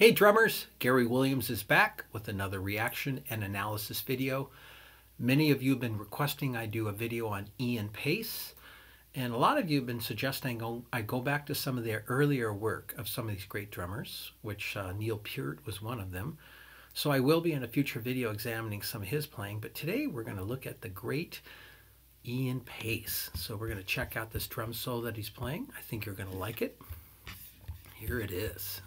Hey drummers, Gary Williams is back with another reaction and analysis video. Many of you have been requesting I do a video on Ian Paice, and a lot of you have been suggesting I go back to some of their earlier work of some of these great drummers, which Neil Peart was one of them. So I will be in a future video examining some of his playing, but today we're going to look at the great Ian Paice. So we're going to check out this drum solo that he's playing. I think you're going to like it. Here it is.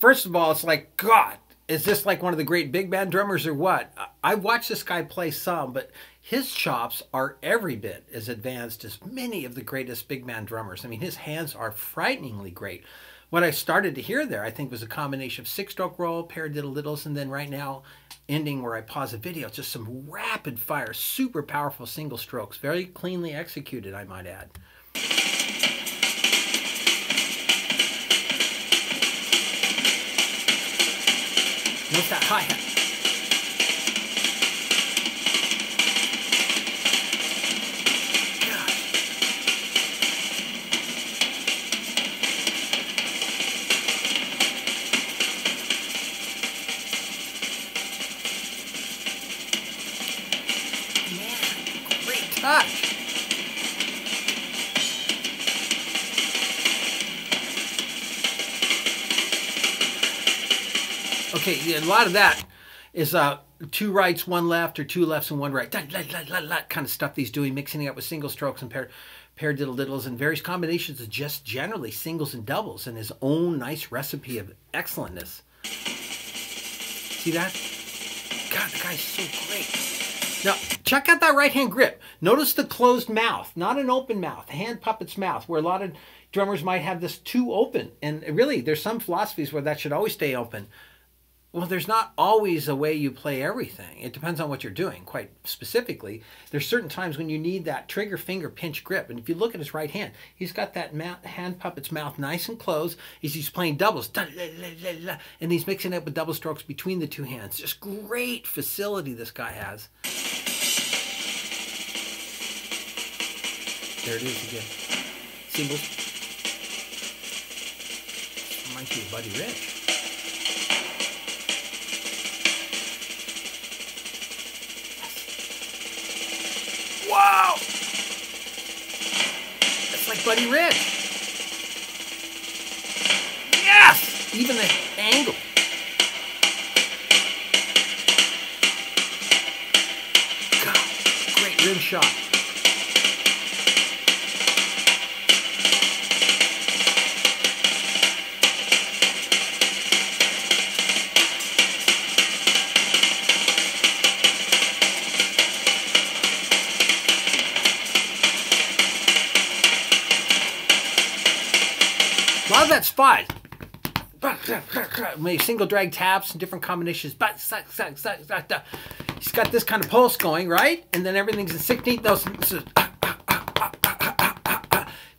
First of all, it's like, God, is this like one of the great big band drummers or what? I've watched this guy play some, but his chops are every bit as advanced as many of the greatest big band drummers. I mean, his hands are frighteningly great. What I started to hear there, I think, was a combination of six-stroke roll, paradiddle-liddles, and then right now, ending where I pause the video, just some rapid-fire, super powerful single strokes, very cleanly executed, I might add. What's that hi-hat? Man, great touch! Okay, a lot of that is two rights, one left, or two lefts and one right. That kind of stuff he's doing, mixing it up with single strokes and paradiddle-liddles and various combinations of just generally singles and doubles and his own nice recipe of excellentness. See that? God, the guy's so great. Now, check out that right-hand grip. Notice the closed mouth, not an open mouth, hand puppet's mouth, where a lot of drummers might have this too open. And really, there's some philosophies where that should always stay open. Well, there's not always a way you play everything. It depends on what you're doing, quite specifically. There's certain times when you need that trigger finger pinch grip. And if you look at his right hand, he's got that hand puppet's mouth nice and closed. He's playing doubles. And he's mixing it up with double strokes between the two hands. Just great facility this guy has. There it is again. Singles. Reminds me of Buddy Rich. Wow! That's like Buddy Rich. Yes! Even the angle. God, great rim shot. A lot of that's five. Single drag taps and different combinations. He's got this kind of pulse going, right? And then everything's in 16th notes.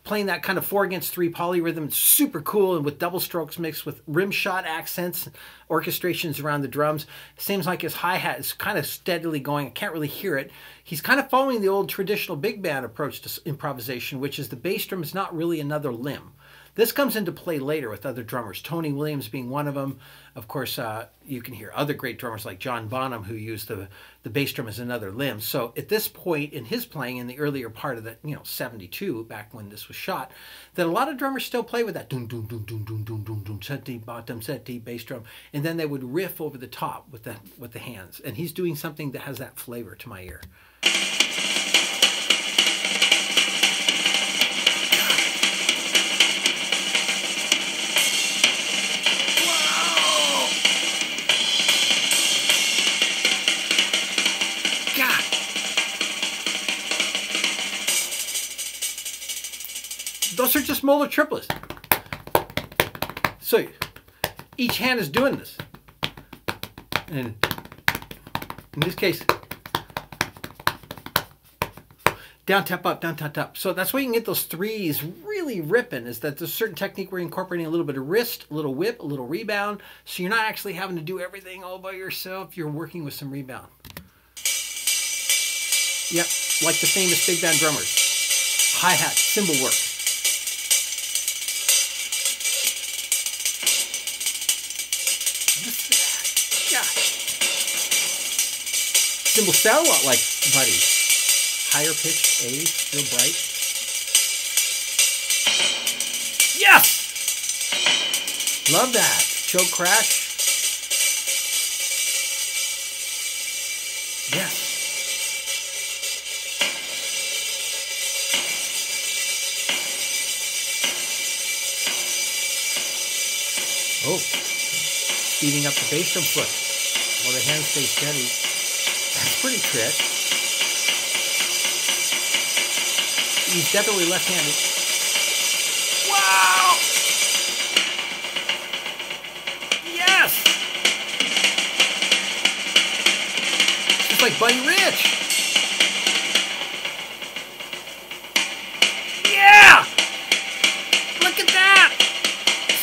Playing that kind of 4-against-3 polyrhythm. Super cool, and with double strokes mixed with rim shot accents, orchestrations around the drums. Seems like his hi-hat is kind of steadily going. I can't really hear it. He's kind of following the old traditional big band approach to improvisation, which is the bass drum is not really another limb. This comes into play later with other drummers, Tony Williams being one of them. Of course, you can hear other great drummers like John Bonham, who used the bass drum as another limb. So at this point in his playing, in the earlier part of the, 72, back when this was shot, that a lot of drummers still play with that doom, doom, doom, doom, doom, doom, doom, doom, seti, bottom, seti, bass drum, and then they would riff over the top with the hands. And he's doing something that has that flavor to my ear. Those are just molar triplets. So each hand is doing this. And in this case, down, tap, up, down, tap, up. So that's why you can get those threes really ripping, is that there's a certain technique where you're incorporating a little bit of wrist, a little whip, a little rebound. So you're not actually having to do everything all by yourself. You're working with some rebound. Yep, like the famous big band drummers. Hi-hat, cymbal work. Cymbals sound a lot like Buddy. Higher pitch, A, still bright. Yes! Love that. Choke crash. Yes. Oh, speeding up the bass drum foot while the hands stay steady. That's pretty trick. He's definitely left-handed. Wow! Yes! It's like Buddy Rich. Yeah! Look at that!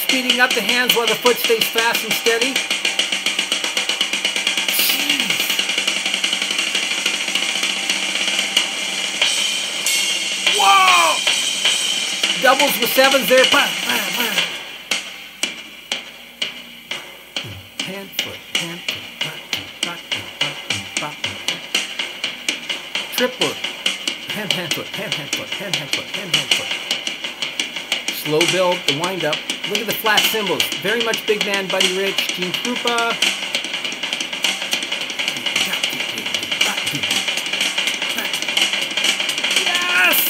Speeding up the hands while the foot stays fast and steady. Doubles with sevens there. Hand, foot, hand, foot. Triple. Hand, hand, foot, hand, hand, foot, hand, hand, foot, hand, hand, foot. Slow build, the wind up. Look at the flat cymbals. Very much big man Buddy Rich, Gene Krupa. Yes!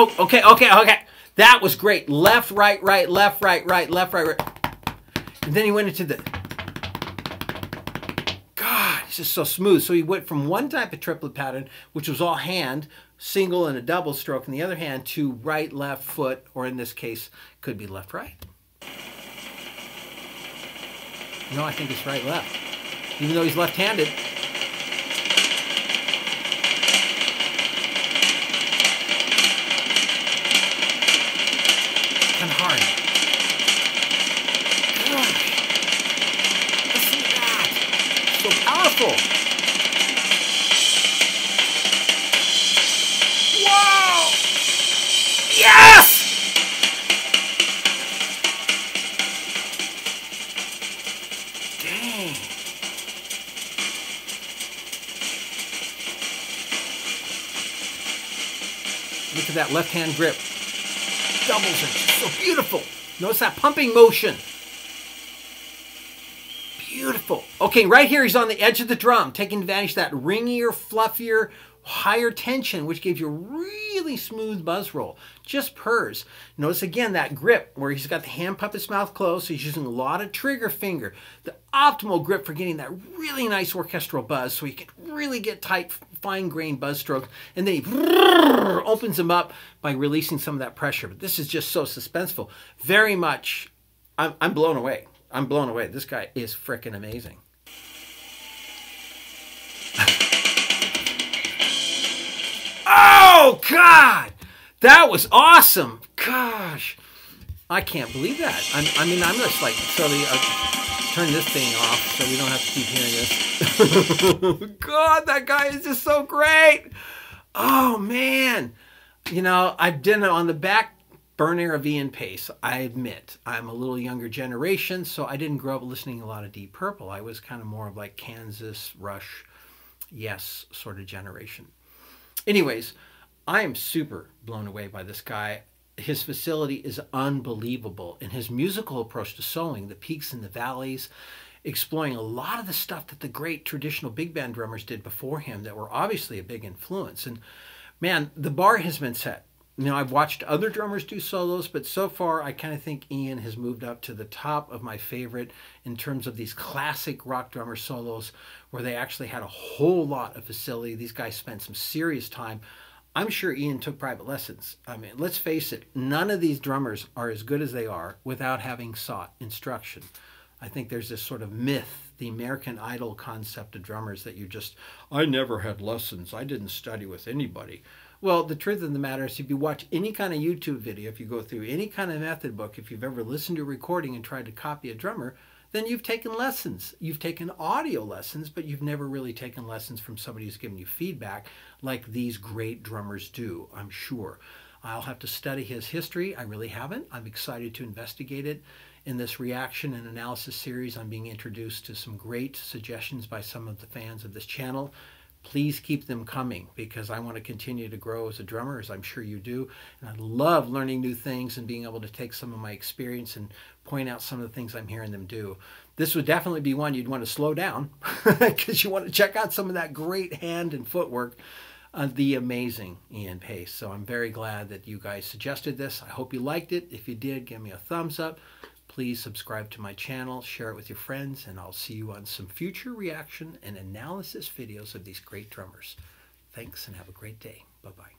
Oh, okay, okay, okay. That was great. Left, right, right, left, right, right, left, right, right. And then he went into the... God, this is so smooth. So he went from one type of triplet pattern, which was all hand, single and a double stroke, and the other hand to right, left, foot, or in this case, could be left, right. No, I think it's right, left. Even though he's left-handed. Look at that left hand grip. Doubles are so beautiful. Notice that pumping motion. Beautiful. Okay, right here he's on the edge of the drum, taking advantage of that ringier, fluffier, higher tension, which gives you a really smooth buzz roll. Just purrs. Notice again that grip where he's got the hand puppet's mouth closed, so he's using a lot of trigger finger. The optimal grip for getting that really nice orchestral buzz, so you can really get tight, fine-grained buzz stroke, and then he opens them up by releasing some of that pressure. But this is just so suspenseful. Very much, I'm blown away. I'm blown away. This guy is freaking amazing. Oh, God! That was awesome! Gosh! I can't believe that. I'm just like, totally... turn this thing off so we don't have to keep hearing this. God, that guy is just so great. Oh, man. You know, I've been on the back burner of Ian Paice. I admit, I'm a little younger generation, so I didn't grow up listening a lot of Deep Purple. I was kind of more of like Kansas, Rush, Yes sort of generation. Anyways, I am super blown away by this guy. His facility is unbelievable, and his musical approach to soloing, the peaks and the valleys, exploring a lot of the stuff that the great traditional big band drummers did before him that were obviously a big influence. And man, the bar has been set. Now, I've watched other drummers do solos, but so far I kind of think Ian has moved up to the top of my favorite in terms of these classic rock drummer solos where they actually had a whole lot of facility. These guys spent some serious time. I'm sure Ian took private lessons. I mean, let's face it, none of these drummers are as good as they are without having sought instruction. I think there's this sort of myth, the American Idol concept of drummers that you just, I never had lessons, I didn't study with anybody. Well, the truth of the matter is if you watch any kind of YouTube video, if you go through any kind of method book, if you've ever listened to a recording and tried to copy a drummer, then you've taken lessons. You've taken audio lessons, but you've never really taken lessons from somebody who's given you feedback like these great drummers do, I'm sure. I'll have to study his history. I really haven't. I'm excited to investigate it. In this reaction and analysis series, I'm being introduced to some great suggestions by some of the fans of this channel. Please keep them coming because I want to continue to grow as a drummer, as I'm sure you do. And I love learning new things and being able to take some of my experience and point out some of the things I'm hearing them do. This would definitely be one you'd want to slow down because you want to check out some of that great hand and footwork of the amazing Ian Paice. So I'm very glad that you guys suggested this. I hope you liked it. If you did, give me a thumbs up. Please subscribe to my channel, share it with your friends, and I'll see you on some future reaction and analysis videos of these great drummers. Thanks and have a great day. Bye-bye.